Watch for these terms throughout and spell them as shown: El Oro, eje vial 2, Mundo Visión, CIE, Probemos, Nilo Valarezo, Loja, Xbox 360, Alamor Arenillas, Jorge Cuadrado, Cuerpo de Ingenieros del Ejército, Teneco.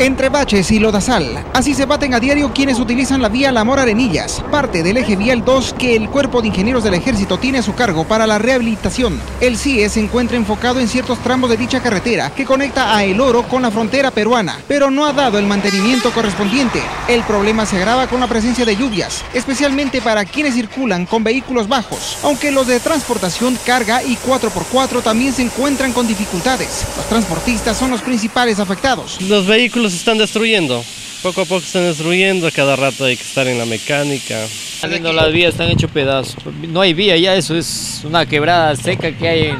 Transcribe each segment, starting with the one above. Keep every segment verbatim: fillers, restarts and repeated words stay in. Entre baches y lodazal, así se baten a diario quienes utilizan la vía Alamor Arenillas, parte del eje vial dos que el Cuerpo de Ingenieros del Ejército tiene a su cargo para la rehabilitación. El C I E se encuentra enfocado en ciertos tramos de dicha carretera que conecta a El Oro con la frontera peruana, pero no ha dado el mantenimiento correspondiente. El problema se agrava con la presencia de lluvias, especialmente para quienes circulan con vehículos bajos, aunque los de transportación, carga y cuatro por cuatro también se encuentran con dificultades. Los transportistas son los principales afectados. Los vehículos se están destruyendo, poco a poco están destruyendo, cada rato hay que estar en la mecánica. Viendo las vías, están hechos pedazos, no hay vía, ya eso es una quebrada seca que hay,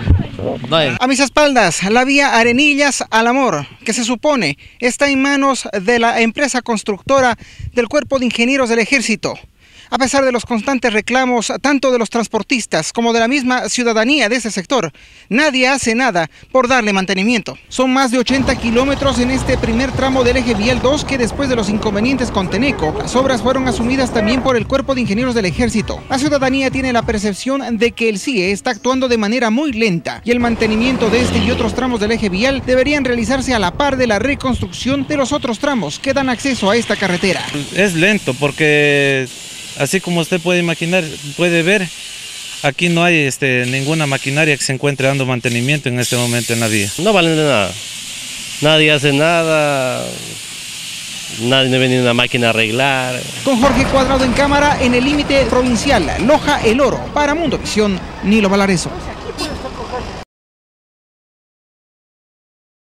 no hay. A mis espaldas, la vía Arenillas Alamor, que se supone está en manos de la empresa constructora del Cuerpo de Ingenieros del Ejército. A pesar de los constantes reclamos tanto de los transportistas como de la misma ciudadanía de ese sector, nadie hace nada por darle mantenimiento. Son más de ochenta kilómetros en este primer tramo del eje vial dos que, después de los inconvenientes con Teneco, las obras fueron asumidas también por el Cuerpo de Ingenieros del Ejército. La ciudadanía tiene la percepción de que el C I E está actuando de manera muy lenta y el mantenimiento de este y otros tramos del eje vial deberían realizarse a la par de la reconstrucción de los otros tramos que dan acceso a esta carretera. Es lento porque, así como usted puede imaginar, puede ver, aquí no hay este, ninguna maquinaria que se encuentre dando mantenimiento en este momento en la vía. No valen de nada, nadie hace nada, nadie viene una máquina a arreglar. Con Jorge Cuadrado en cámara, en el límite provincial, Loja, El Oro, para Mundo Visión, Nilo Valarezo.